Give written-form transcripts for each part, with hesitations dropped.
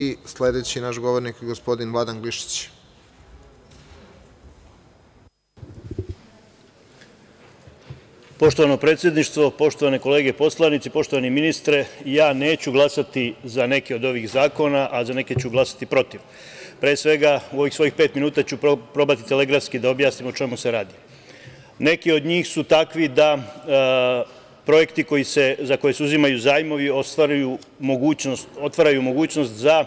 I sledeći naš govornik je gospodin Vladan Glišić. Poštovano predsedništvo, poštovane kolege poslanici, poštovani ministre, ja neću glasati za neke od ovih zakona, a za neke ću glasati protiv. Pre svega, u ovih svojih 5 minuta ću probati telegrafski da objasnim o čemu se radi. Neki od njih su takvi da projekti za koje se uzimaju zajmovi otvaraju mogućnost za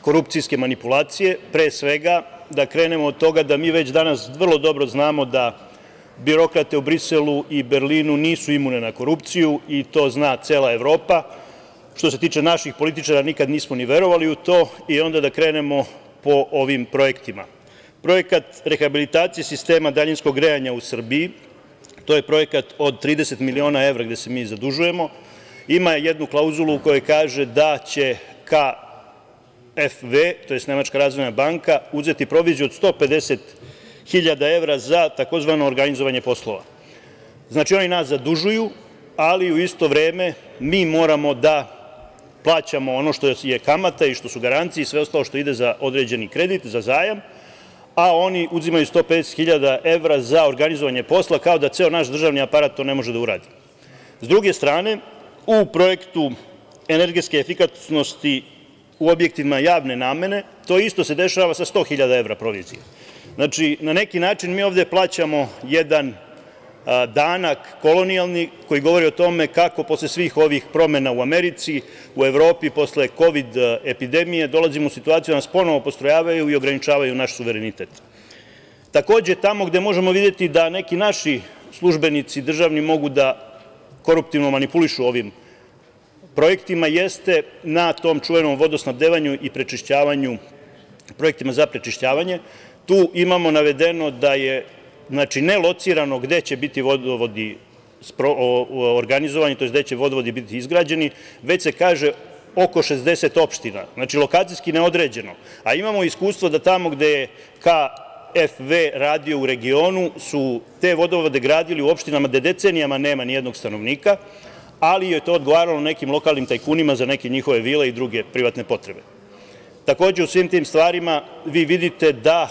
korupcijske manipulacije. Pre svega, da krenemo od toga da mi već danas vrlo dobro znamo da birokrate u Briselu i Berlinu nisu imune na korupciju i to zna cela Evropa. Što se tiče naših političara, nikad nismo ni verovali u to i onda da krenemo po ovim projektima. Projekat rehabilitacije sistema daljinskog grejanja u Srbiji, to je projekat od 30 miliona evra gde se mi zadužujemo. Ima jednu klauzulu u kojoj kaže da će KfW, to je Nemačka razvojna banka, uzeti proviziju od 150.000 evra za takozvano organizovanje poslova. Znači oni nas zadužuju, ali u isto vreme mi moramo da plaćamo ono što je kamata i što su garancije i sve ostalo što ide za određeni kredit, za zajam, a oni uzimaju 150.000 evra za organizovanje posla, kao da ceo naš državni aparat to ne može da uradi. S druge strane, u projektu energetske efikasnosti u objektivima javne namene, to isto se dešava sa 100.000 evra provizije. Znači, na neki način mi ovde plaćamo jedan danak kolonijalni koji govori o tome kako posle svih ovih promena u Americi, u Evropi, posle COVID epidemije dolazimo u situaciju da nas ponovo postrojavaju i ograničavaju naš suverenitet. Takođe, tamo gde možemo videti da neki naši službenici državni mogu da koruptivno manipulišu ovim projektima jeste na tom čuvenom vodosnabdevanju i prečišćavanju, projektima za prečišćavanje. Tu imamo navedeno da je nelocirano gde će biti vodovodi organizovani, to je gde će vodovodi biti izgrađeni, već se kaže oko 60 opština, znači lokacijski neodređeno. A imamo iskustvo da tamo gde je KfW radio u regionu su te vodovode gradili u opštinama gde decenijama nema nijednog stanovnika, ali je to odgovaralo nekim lokalnim tajkunima za neke njihove vile i druge privatne potrebe. Takođe, u svim tim stvarima vi vidite da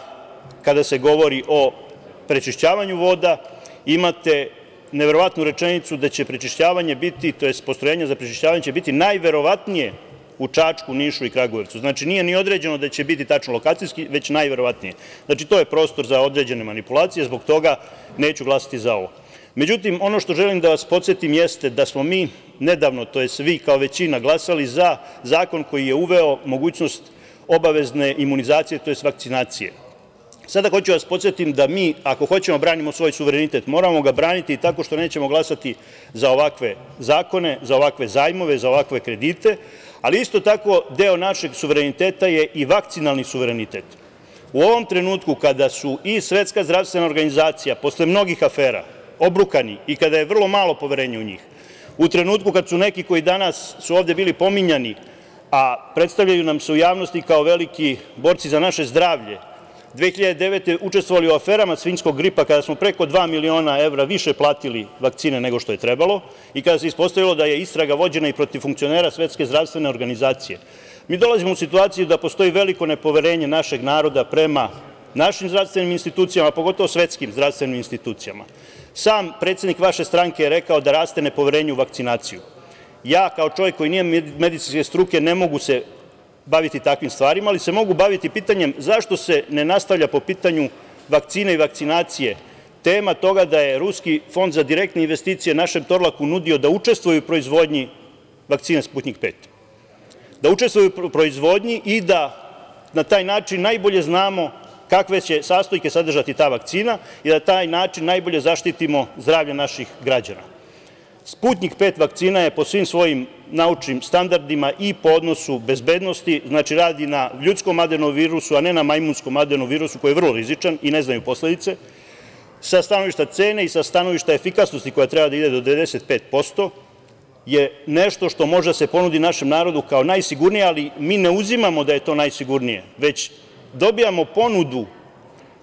kada se govori o prečišćavanju voda, imate neverovatnu rečenicu da će prečišćavanje biti, to je postrojenja za prečišćavanje će biti najverovatnije u Čačku, Nišu i Kragujevcu. Znači, nije ni određeno da će biti tačno lokacijski, već najverovatnije. Znači, to je prostor za određene manipulacije, zbog toga neću glasati za ovo. Međutim, ono što želim da vas podsjetim jeste da smo mi nedavno, to je svi kao većina, glasali za zakon koji je uveo mogućnost obavezne imunizacije, to je vakcinacije. Sada hoću vas podsjetim da mi, ako hoćemo branimo svoj suverenitet, moramo ga braniti tako što nećemo glasati za ovakve zakone, za ovakve zajmove, za ovakve kredite, ali isto tako deo našeg suvereniteta je i vakcinalni suverenitet. U ovom trenutku kada su i Svetska zdravstvena organizacija posle mnogih afera obrukani i kada je vrlo malo poverenja u njih, u trenutku kad su neki koji danas su ovde bili pominjani, a predstavljaju nam se u javnosti kao veliki borci za naše zdravlje, 2009. učestvovali u aferama svinjskog gripa kada smo preko 2 miliona evra više platili vakcine nego što je trebalo i kada se ispostavilo da je istraga vođena i protiv funkcionera Svetske zdravstvene organizacije. Mi dolazimo u situaciju da postoji veliko nepoverenje našeg naroda prema našim zdravstvenim institucijama, pogotovo svetskim zdravstvenim institucijama. Sam predsednik vaše stranke je rekao da raste nepoverenje u vakcinaciju. Ja kao čovjek koji nije medicinske struke ne mogu se baviti takvim stvarima, ali se mogu baviti pitanjem zašto se ne nastavlja po pitanju vakcine i vakcinacije tema toga da je Ruski fond za direktne investicije našem Torlaku nudio da učestvuju u proizvodnji vakcine Sputnik V. Da učestvuju u proizvodnji i da na taj način najbolje znamo kakve će sastojke sadržati ta vakcina i da na taj način najbolje zaštitimo zdravlje naših građana. Sputnik V vakcina je po svim svojim naučnim standardima i po odnosu bezbednosti, znači radi na ljudskom adenovirusu, a ne na majmunskom adenovirusu koji je vrlo rizičan i ne znaju posledice, sa stanovišta cene i sa stanovišta efikasnosti koja treba da ide do 95%, je nešto što može da se ponudi našem narodu kao najsigurnije, ali mi ne uzimamo da je to najsigurnije, već dobijamo ponudu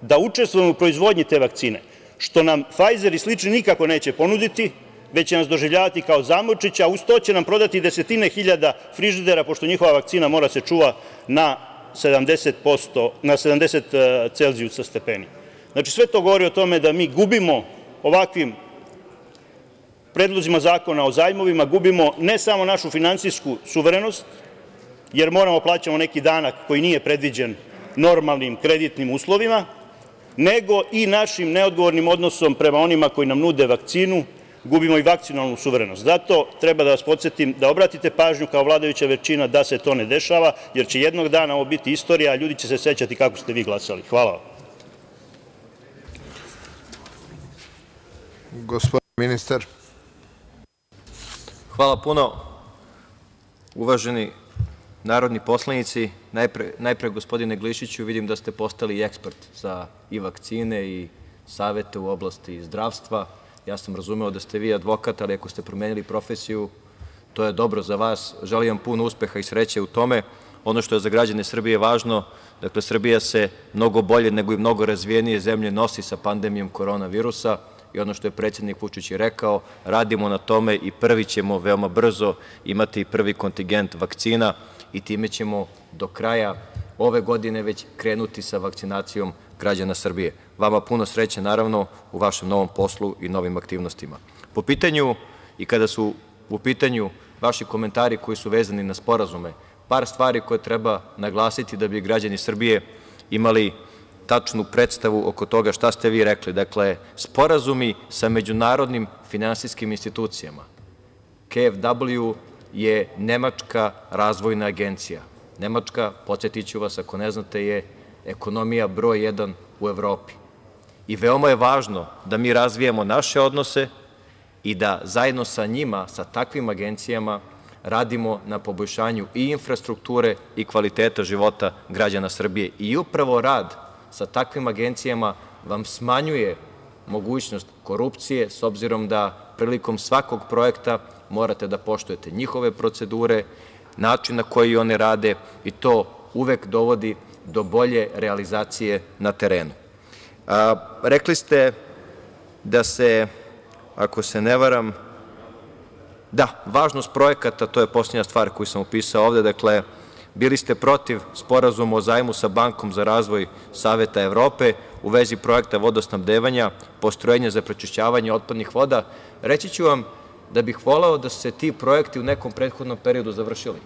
da učestvujemo u proizvodnji te vakcine, što nam Pfizer i slični nikako neće ponuditi, već će nas doživljavati kao Zamučića, uz to će nam prodati desetine hiljada frižidera, pošto njihova vakcina mora se čuva na 70 celzijusa stepeni. Znači, sve to govori o tome da mi gubimo ovakvim predlozima zakona o zajmovima, gubimo ne samo našu finansijsku suverenost, jer moramo plaćamo neki danak koji nije predviđen normalnim kreditnim uslovima, nego i našim neodgovornim odnosom prema onima koji nam nude vakcinu, gubimo i vakcinalnu suverenost. Zato treba da vas podsjetim da obratite pažnju kao vladajuća većina da se to ne dešava, jer će jednog dana ovo biti istorija, a ljudi će se sećati kako ste vi glasali. Hvala vam. Gospodin ministar. Hvala puno. Uvaženi narodni poslanici, najpre gospodine Glišiću, vidim da ste postali ekspert za i vakcine i savete u oblasti zdravstva. Ja sam razumeo da ste vi advokat, ali ako ste promenili profesiju, to je dobro za vas. Želim vam puno uspeha i sreće u tome. Ono što je za građane Srbije važno, dakle, Srbija se mnogo bolje nego i mnogo razvijenije zemlje nosi sa pandemijom koronavirusa. I ono što je predsednik Vučić i rekao, radimo na tome i prvi ćemo veoma brzo imati prvi kontingent vakcina i time ćemo do kraja ove godine već krenuti sa vakcinacijom građana Srbije. Vama puno sreće, naravno, u vašem novom poslu i novim aktivnostima. Po pitanju, i kada su u pitanju vaši komentari koji su vezani na sporazume, par stvari koje treba naglasiti da bi građani Srbije imali tačnu predstavu oko toga šta ste vi rekli. Dakle, sporazumi sa međunarodnim finansijskim institucijama. KfW je Nemačka razvojna agencija. Nemačka, podsjetiću vas ako ne znate, je ekonomija broj 1 u Evropi. I veoma je važno da mi razvijemo naše odnose i da zajedno sa njima, sa takvim agencijama, radimo na poboljšanju i infrastrukture i kvaliteta života građana Srbije. I upravo rad sa takvim agencijama vam smanjuje mogućnost korupcije, s obzirom da prilikom svakog projekta morate da poštujete njihove procedure, način na koji one rade i to uvek dovodi do bolje realizacije na terenu. Rekli ste da se, ako se ne varam, da, važnost projekata, to je posljednja stvar koju sam upisao ovde, dakle, bili ste protiv sporazuma o zajmu sa Bankom za razvoj Saveta Evrope u vezi projekta vodosnabdevanja, postrojenja za prečišćavanje otpadnih voda. Reći ću vam da bih voleo da su se ti projekti u nekom prethodnom periodu završili.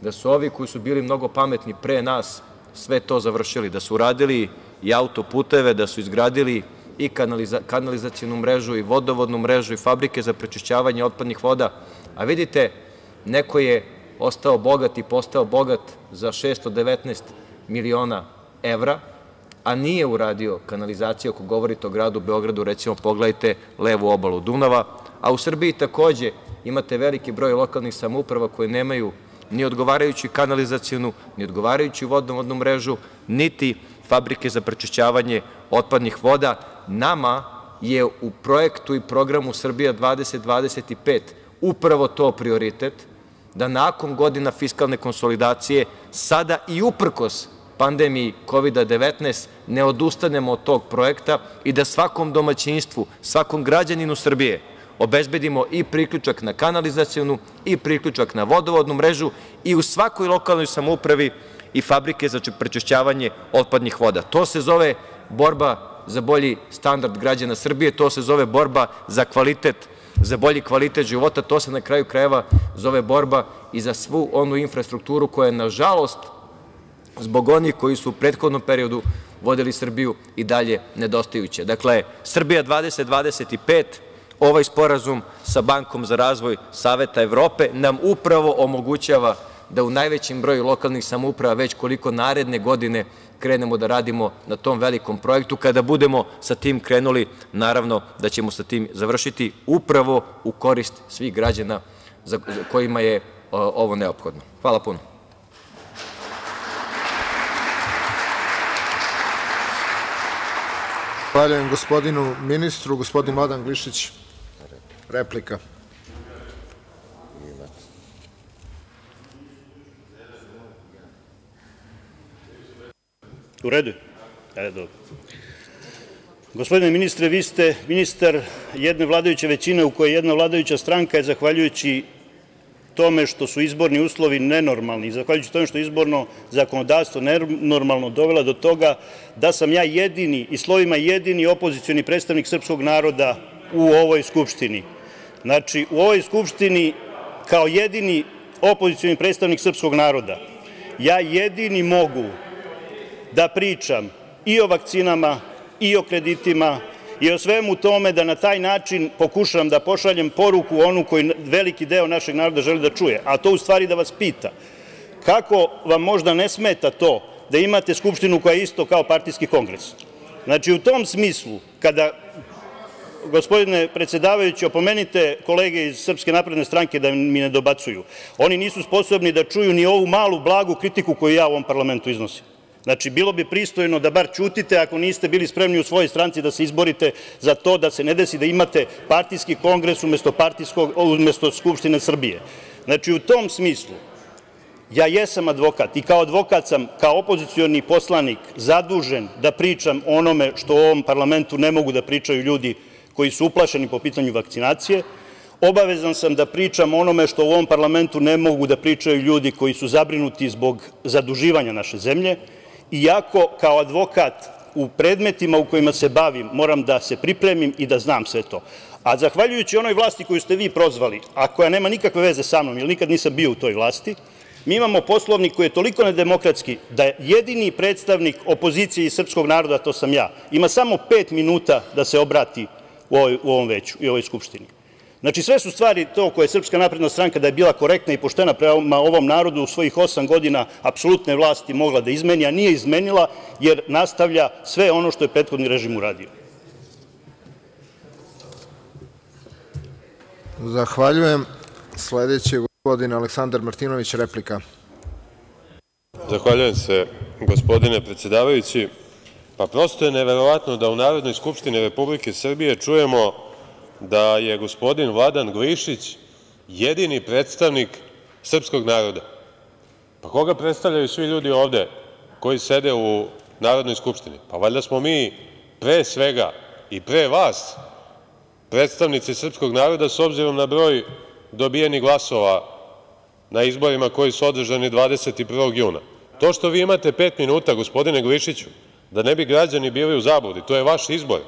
Da su ovi koji su bili mnogo pametni pre nas sve to završili. Da su uradili i autoputeve, da su izgradili i kanalizacijnu mrežu i vodovodnu mrežu i fabrike za prečišćavanje otpadnih voda. A vidite, neko je ostao bogat i postao bogat za 619 miliona evra, a nije uradio kanalizaciju. Ako govorite o gradu Beogradu, recimo pogledajte levu obalu Dunava, a u Srbiji takođe imate veliki broj lokalnih samouprava koje nemaju ni odgovarajuću kanalizacijnu, ni odgovarajuću vodovodnu mrežu, niti fabrike za prečišćavanje otpadnih voda. Nama je u projektu i programu Srbija 2025 upravo to prioritet, da nakon godina fiskalne konsolidacije sada i uprkos pandemiji COVID-19 ne odustanemo od tog projekta i da svakom domaćinstvu, svakom građaninu Srbije obezbedimo i priključak na kanalizacionu i priključak na vodovodnu mrežu i u svakoj lokalnoj samoupravi i fabrike za prečišćavanje otpadnih voda. To se zove borba za bolji standard građana Srbije, to se zove borba za kvalitet, za bolji kvalitet života, to se na kraju krajeva zove borba i za svu onu infrastrukturu koja je, nažalost, zbog onih koji su u prethodnom periodu vodili Srbiju i dalje nedostajuće. Dakle, Srbija 2025, ovaj sporazum sa Bankom za razvoj Saveta Evrope nam upravo omogućava da u najvećem broju lokalnih samouprava već koliko naredne godine krenemo da radimo na tom velikom projektu. Kada budemo sa tim krenuli, naravno da ćemo sa tim završiti upravo u korist svih građana za kojima je ovo neophodno. Hvala puno. Zahvaljujem gospodinu ministru. Gospodin Vladan Glišić, replika. U redu. Gospodine ministre, vi ste ministar jedne vladajuće većine u kojoj jedna vladajuća stranka je, zahvaljujući tome što su izborni uslovi nenormalni i zahvaljujući tome što je izborno zakonodavstvo nenormalno, dovela do toga da sam ja jedini i slovima jedini opozicioni predstavnik srpskog naroda u ovoj Skupštini. Znači, u ovoj Skupštini kao jedini opozicioni predstavnik srpskog naroda ja jedini mogu da pričam i o vakcinama i o kreditima i o svemu tome, da na taj način pokušam da pošaljem poruku onu koju veliki deo našeg naroda želi da čuje, a to u stvari da vas pita kako vam možda ne smeta to da imate Skupštinu koja je isto kao partijski kongres. Znači, u tom smislu, kada, gospodine predsedavajući, opomenite kolege iz Srpske napredne stranke da mi ne dobacuju, oni nisu sposobni da čuju ni ovu malu blagu kritiku koju ja u ovom parlamentu iznosim. Znači, bilo bi pristojno da bar ćutite ako niste bili spremni u svojoj stranci da se izborite za to da se ne desi da imate partijski kongres umesto Skupštine Srbije. Znači, u tom smislu, ja jesam advokat i kao advokat sam, kao opozicioni poslanik, zadužen da pričam onome što u ovom parlamentu ne mogu da pričaju ljudi koji su uplašeni po pitanju vakcinacije. Obavezan sam da pričam onome što u ovom parlamentu ne mogu da pričaju ljudi koji su zabrinuti zbog zaduživanja naše zemlje. Iako kao advokat u predmetima u kojima se bavim moram da se pripremim i da znam sve to. A zahvaljujući onoj vlasti koju ste vi prozvali, a koja nema nikakve veze sa mnom, jer nikad nisam bio u toj vlasti, mi imamo Poslovnik koji je toliko nedemokratski da je jedini predstavnik opozicije i srpskog naroda, to sam ja, ima samo 5 minuta da se obrati u ovom veću i ovoj Skupštini. Znači, sve su stvari to koje je Srpska napredna stranka, da je bila korektna i poštena prema ovom narodu, u svojih 8 godina apsolutne vlasti mogla da izmeni, a nije izmenila, jer nastavlja sve ono što je prethodni režim uradio. Zahvaljujem. Sledeći je gospodin Aleksandar Martinović, replika. Zahvaljujem se, gospodine predsedavajući. Pa prosto je neverovatno da u Narodnoj skupštini Republike Srbije čujemo da je gospodin Vladan Glišić jedini predstavnik srpskog naroda. Pa koga predstavljaju svi ljudi ovde koji sede u Narodnoj skupštini? Pa valjda smo mi pre svega i pre vas predstavnici srpskog naroda, s obzirom na broj dobijenih glasova na izborima koji su održani 21. juna. To što vi imate 5 minuta, gospodine Glišiću, da ne bi građani bili u zabludi, to je vaš izbor.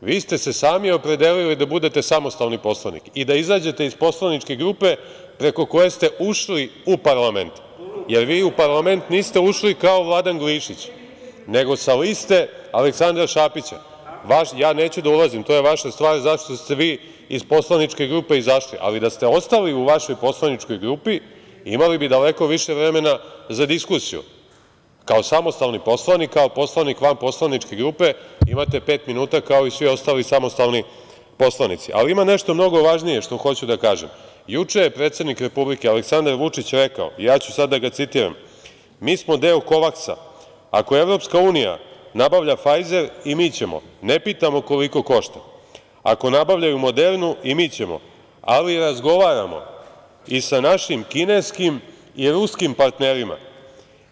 Vi ste se sami opredelili da budete samostalni poslanik i da izađete iz poslaničke grupe preko koje ste ušli u parlament. Jer vi u parlament niste ušli kao Vladan Glišić, nego sa liste Aleksandra Šapića. Ja neću da ulazim, to je vaša stvar zašto ste vi iz poslaničke grupe izašli, ali da ste ostali u vašoj poslaničkoj grupi, imali bi daleko više vremena za diskusiju. Kao samostalni poslanik, kao poslanik van poslaničke grupe, imate 5 minuta kao i svi ostali samostalni poslanici. Ali ima nešto mnogo važnije što hoću da kažem. Juče je predsednik Republike Aleksandar Vučić rekao, ja ću sad da ga citiram, mi smo deo COVAX-a. Ako Evropska unija nabavlja Pfizer, i mi ćemo. Ne pitamo koliko košta. Ako nabavljaju Modernu, i mi ćemo. Ali razgovaramo i sa našim kineskim i ruskim partnerima.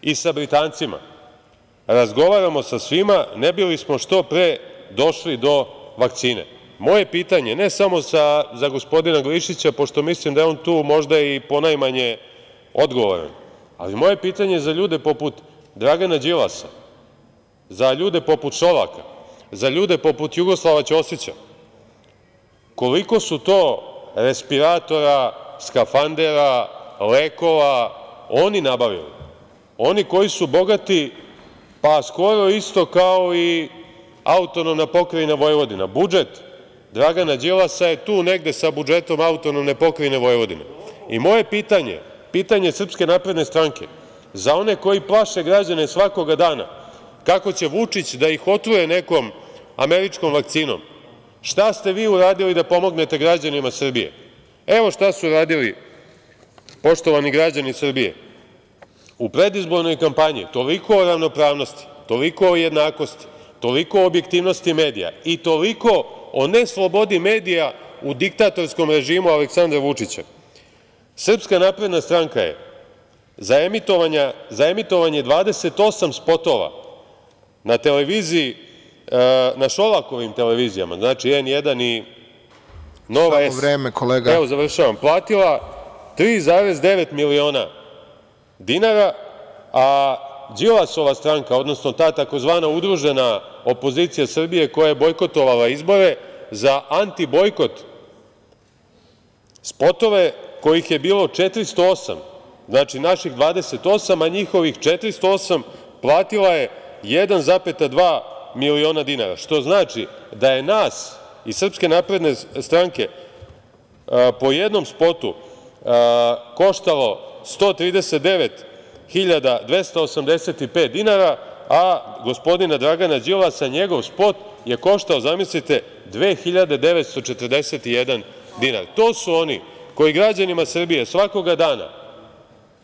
I sa Britancima. Razgovaramo sa svima, ne bili smo što pre došli do vakcine. Moje pitanje, ne samo za gospodina Glišića, pošto mislim da je on tu možda i ponajmanje odgovoran, ali moje pitanje za ljude poput Dragana Đilasa, za ljude poput Šolaka, za ljude poput Jugoslava Ćosića, koliko su to respiratora, skafandera, lekova oni nabavili? Oni koji su bogati, pa skoro isto kao i Autonomna pokrajina Vojvodina. Budžet Dragana Đilasa je tu negde sa budžetom Autonomne pokrajine Vojvodine. I moje pitanje, pitanje Srpske napredne stranke, za one koji plaše građane svakoga dana, kako će Vučić da ih otruje nekom američkom vakcinom, šta ste vi uradili da pomognete građanima Srbije? Evo šta su uradili, poštovani građani Srbije. U predizbornoj kampanji toliko o ravnopravnosti, toliko o jednakosti, toliko o objektivnosti medija i toliko o neslobodi medija u diktatorskom režimu Aleksandra Vučića. Srpska napredna stranka je za emitovanje 28 spotova na televiziji na Šolakovim televizijama, znači N1 i Nova S, evo završavam, platila 3,9 miliona dinara, a Đilasova stranka, odnosno ta takozvana udružena opozicija Srbije koja je bojkotovala izbore za anti-bojkot spotove kojih je bilo 408, znači naših 28, a njihovih 408, platila je 1,2 miliona dinara, što znači da je nas iz Srpske napredne stranke po jednom spotu koštalo 139.285 dinara, a gospodina Dragana Đilasa njegov spot je koštao, zamislite, 2.941 dinar. To su oni koji građanima Srbije svakoga dana,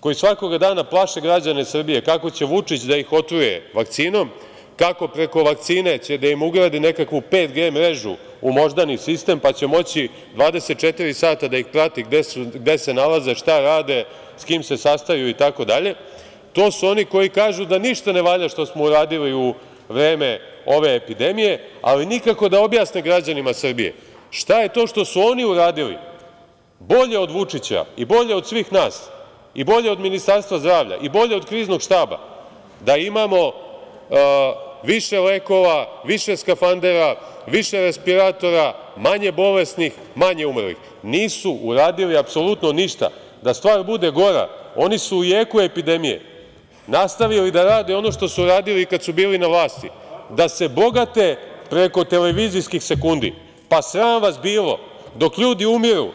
koji svakoga dana plaše građane Srbije kako će Vučić da ih otruje vakcinom, kako preko vakcine će da im ugradi nekakvu 5G mrežu u moždani sistem, pa će moći 24 sata da ih prati gde se nalaze, šta rade, s kim se sastaju i tako dalje. To su oni koji kažu da ništa ne valja što smo uradili u vreme ove epidemije, ali nikako da objasne građanima Srbije šta je to što su oni uradili bolje od Vučića i bolje od svih nas i bolje od Ministarstva zdravlja i bolje od kriznog štaba, da imamo više lekova, više skafandera, više respiratora, manje bolesnih, manje umrlih. Nisu uradili apsolutno ništa. Da stvar bude gora, oni su u jeku epidemije nastavili da rade ono što su radili kad su bili na vlasti, da se bogate preko televizijskih sekundi. Pa sram vas bilo, dok ljudi umiru,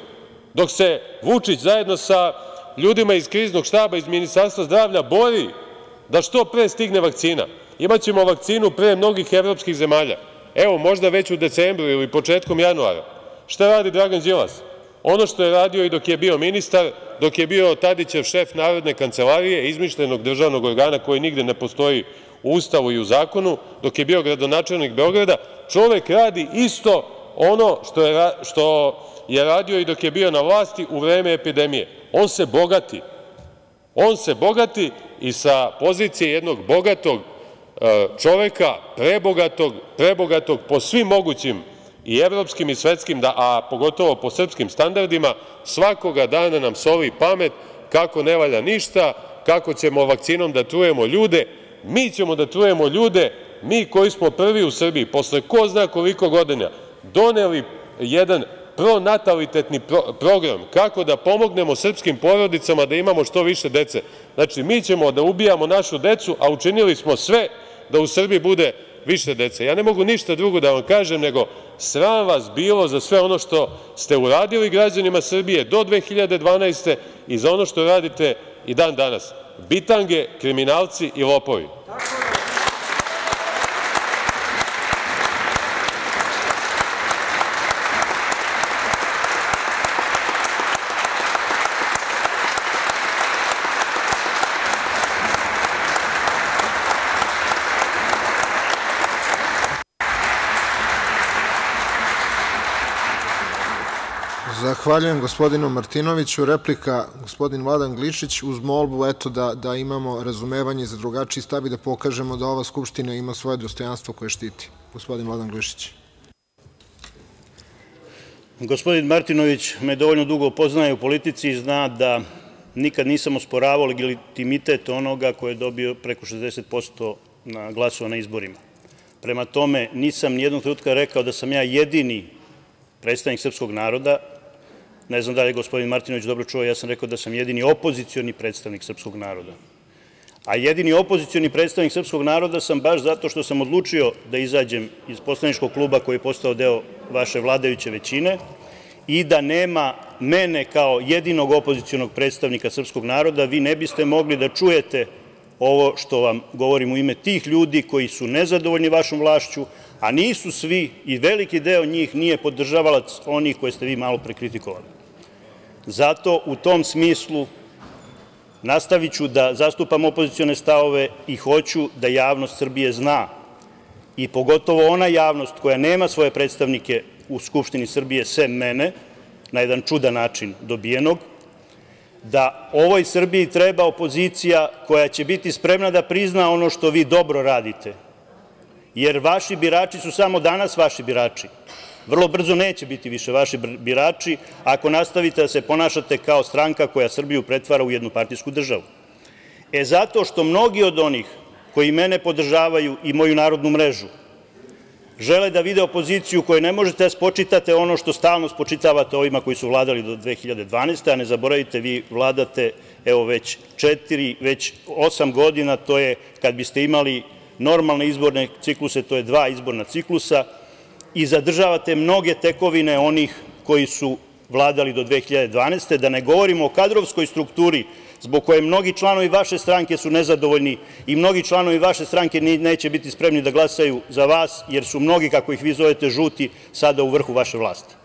dok se Vučić zajedno sa ljudima iz kriznog štaba, iz Ministarstva zdravlja bori da što pre stigne vakcina. Imaćemo vakcinu pre mnogih evropskih zemalja. Evo, možda već u decembru ili početkom januara. Šta radi Dragan Đilas? Ono što je radio i dok je bio ministar, dok je bio Tadićev šef Narodne kancelarije, izmišljenog državnog organa koji nigde ne postoji u Ustavu i u zakonu, dok je bio gradonačelnik Beograda, čovek radi isto ono što je radio i dok je bio na vlasti u vreme epidemije. On se bogati. On se bogati i sa pozicije jednog bogatog čoveka, prebogatog po svim mogućim i evropskim i svetskim, a pogotovo po srpskim standardima, svakoga dana nam soli pamet kako ne valja ništa, kako ćemo vakcinom da trujemo ljude. Mi ćemo da trujemo ljude, mi koji smo prvi u Srbiji, posle ko zna koliko godina, doneli jedan pronatalitetni program kako da pomognemo srpskim porodicama da imamo što više dece. Znači, mi ćemo da ubijamo našu decu, a učinili smo sve da u Srbiji bude više dece. Ja ne mogu ništa drugo da vam kažem nego sram vas bilo za sve ono što ste uradili građanima Srbije do 2012. i za ono što radite i dan danas. Bitange, kriminalci i lopovi. Zahvaljujem gospodinu Martinoviću. Replika, gospodin Vladan Glišić, uz molbu eto da imamo razumevanje za drugačiji stav i da pokažemo da ova Skupština ima svoje dostojanstvo koje štiti. Gospodin Vladan Glišić. Gospodin Martinović me dovoljno dugo poznaje u politici i zna da nikad nisam osporavao legitimitet onoga koji je dobio preko 60% glasova na izborima. Prema tome, nisam nijednog trenutka rekao da sam ja jedini predstavnik srpskog naroda. Ne znam da li je gospodin Martinović dobro čuo, ja sam rekao da sam jedini opozicioni predstavnik srpskog naroda. A jedini opozicioni predstavnik srpskog naroda sam baš zato što sam odlučio da izađem iz poslaničkog kluba koji je postao deo vaše vladajuće većine i da nema mene kao jedinog opozicionog predstavnika srpskog naroda, vi ne biste mogli da čujete ovo što vam govorim u ime tih ljudi koji su nezadovoljni vašom vlašću, a nisu svi i veliki deo njih nije podržavalac onih koje ste vi malo prekritikovali. Zato u tom smislu nastavit ću da zastupam opozicione stavove i hoću da javnost Srbije zna, i pogotovo ona javnost koja nema svoje predstavnike u Skupštini Srbije sem mene, na jedan čudan način dobijenog, da ovoj Srbiji treba opozicija koja će biti spremna da prizna ono što vi dobro radite jer vaši birači su samo danas vaši birači. Vrlo brzo neće biti više vaši birači ako nastavite da se ponašate kao stranka koja Srbiju pretvara u jednopartijsku državu. Zato što mnogi od onih koji mene podržavaju i moju narodnu mrežu žele da vide opoziciju koju ne možete da spočitate ono što stalno spočitavate ovima koji su vladali do 2012. A ne zaboravite, vi vladate evo već 8 godina, to je, kad biste imali normalne izborne cikluse, to je 2 izborna ciklusa, i zadržavate mnoge tekovine onih koji su vladali do 2012. Da ne govorimo o kadrovskoj strukturi zbog koje mnogi članovi vaše stranke su nezadovoljni i mnogi članovi vaše stranke neće biti spremni da glasaju za vas, jer su mnogi, kako ih vi zovete, žuti, sada u vrhu vaše vlasti.